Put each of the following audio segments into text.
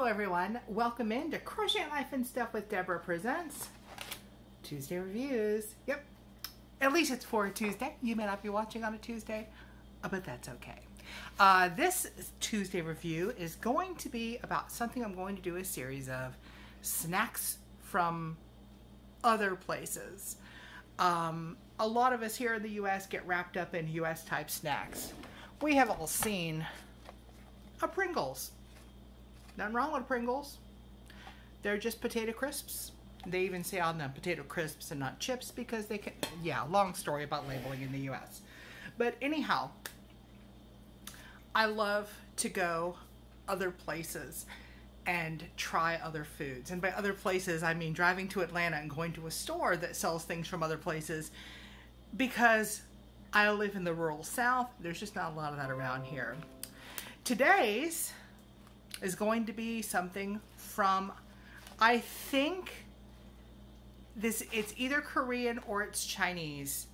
Hello everyone, welcome in to Crochet Life and Stuff with Debra Presents Tuesday Reviews. Yep, at least it's for a Tuesday. You may not be watching on a Tuesday, but that's okay. This Tuesday review is going to be about something I'm going to do a series of snacks from other places. A lot of us here in the U.S. get wrapped up in U.S. type snacks. We have all seen a Pringles. Nothing wrong with Pringles. They're just potato crisps. They even say on them potato crisps and not chips because they can, yeah, long story about labeling in the U.S. But anyhow, I love to go other places and try other foods. And by other places, I mean driving to Atlanta and going to a store that sells things from other places, because I live in the rural South. There's just not a lot of that around here. Today's is going to be something from, I think this, it's either Korean or it's Chinese.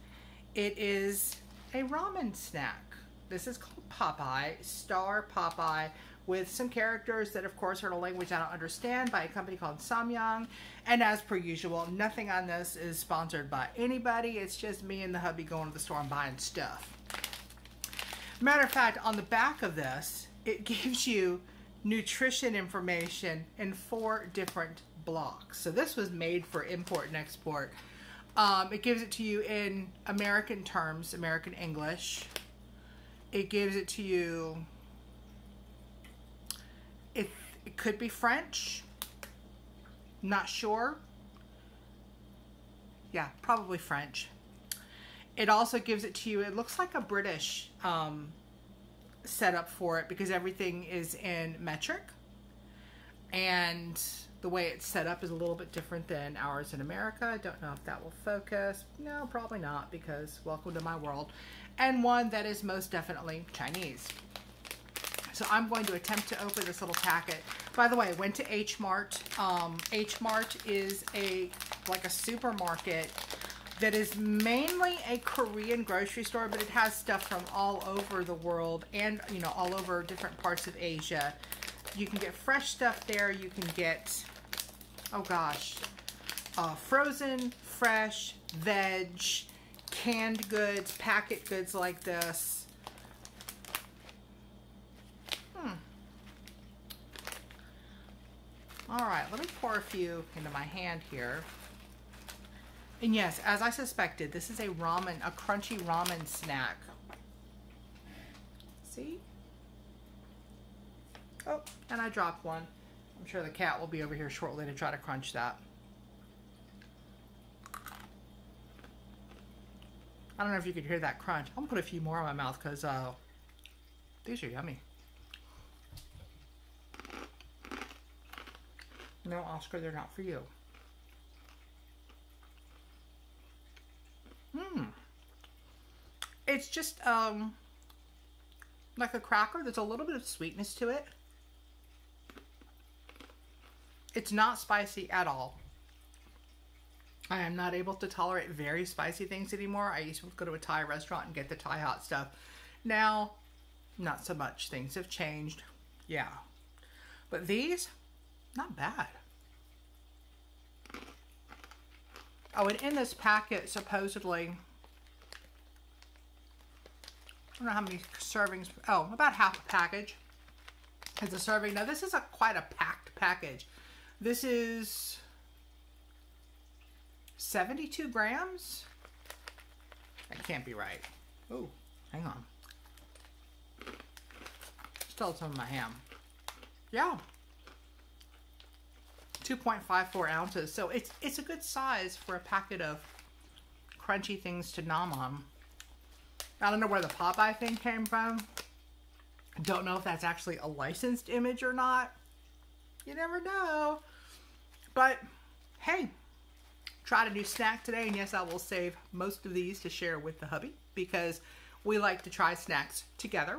It is a ramen snack. This is called Popeye, Star Popeye, with some characters that of course are in a language I don't understand, by a company called Samyang. And as per usual, nothing on this is sponsored by anybody. It's just me and the hubby going to the store and buying stuff. Matter of fact, on the back of this, it gives you nutrition information in 4 different blocks. So this was made for import and export. It gives it to you in American terms, American English. It gives it to you, it could be French, not sure. Yeah, probably French. It also gives it to you, it looks like a British set up for it, because everything is in metric and the way it's set up is a little bit different than ours in America. I don't know if that will focus. No, probably not, because welcome to my world. And one that is most definitely Chinese. So I'm going to attempt to open this little packet. By the way, I went to H Mart. H Mart is like a supermarket that is mainly a Korean grocery store, but it has stuff from all over the world and, you know, all over different parts of Asia. You can get fresh stuff there. You can get, oh gosh, frozen, fresh, veg, canned goods, packet goods like this. All right, let me pour a few into my hand here. And yes, as I suspected, this is a crunchy ramen snack. See? Oh, and I dropped one. I'm sure the cat will be over here shortly to try to crunch that. I don't know if you could hear that crunch. I'm gonna put a few more in my mouth because these are yummy. No, Oscar, they're not for you. It's just like a cracker. There's a little bit of sweetness to it. It's not spicy at all. I am not able to tolerate very spicy things anymore. I used to go to a Thai restaurant and get the Thai hot stuff. Now, not so much. Things have changed. Yeah. But these, not bad. Oh, and in this packet, supposedly, I don't know how many servings. Oh, about half a package is a serving. Now, this is quite a packed package. This is 72 grams? That can't be right. Oh, hang on. Still some of my ham. Yeah. 2.54 ounces. So it's a good size for a packet of crunchy things to nom on. I don't know where the Popeye thing came from. Don't know if that's actually a licensed image or not. You never know. But hey, tried a new snack today, and yes, I will save most of these to share with the hubby because we like to try snacks together.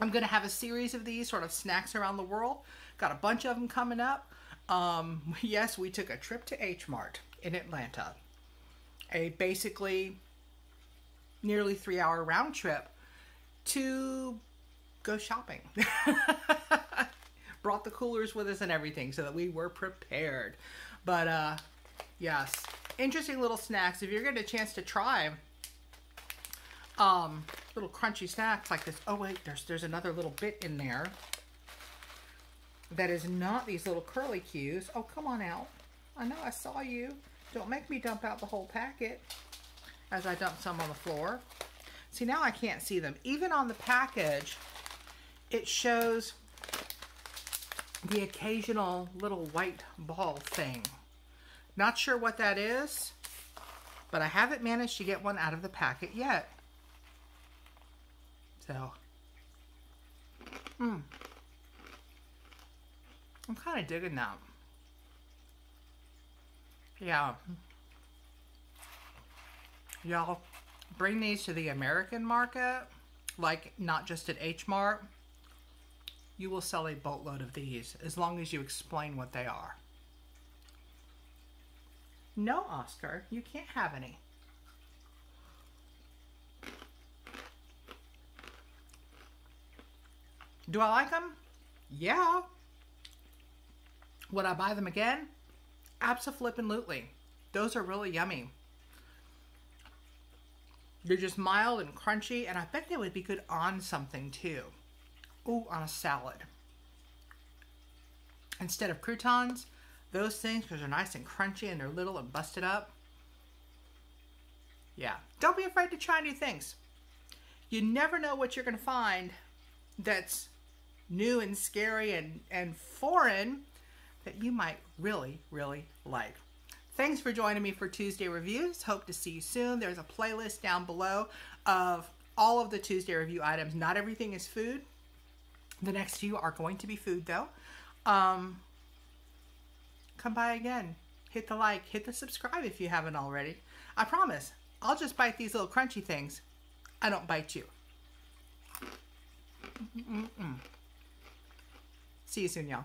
I'm going to have a series of these sort of snacks around the world. Got a bunch of them coming up. Yes, we took a trip to H Mart in Atlanta. A basically nearly 3-hour round trip to go shopping. brought the coolers with us and everything so that we were prepared. But yes, interesting little snacks. If you're getting a chance to try little crunchy snacks like this. Oh wait, there's another little bit in there that is not these little curly cues. Oh, come on out. I know I saw you. Don't make me dump out the whole packet as I dump some on the floor. See, now I can't see them. Even on the package, it shows the occasional little white ball thing. Not sure what that is, but I haven't managed to get one out of the packet yet. So, I'm kind of digging that. Yeah. Y'all bring these to the American market, like not just at H Mart. You will sell a boatload of these as long as you explain what they are. No, Oscar, you can't have any. Do I like them? Yeah. Would I buy them again? Abso-flippin-lutely. Those are really yummy. They're just mild and crunchy, and I bet they would be good on something too. Ooh, on a salad. Instead of croutons, those things, because they're nice and crunchy and they're little and busted up. Yeah. Don't be afraid to try new things. You never know what you're going to find that's new and scary and foreign that you might really, really like. Thanks for joining me for Tuesday Reviews. Hope to see you soon. There's a playlist down below of all of the Tuesday Review items. Not everything is food. The next few are going to be food though. Come by again. Hit the like, hit the subscribe if you haven't already. I promise, I'll just bite these little crunchy things. I don't bite you. See you soon, y'all.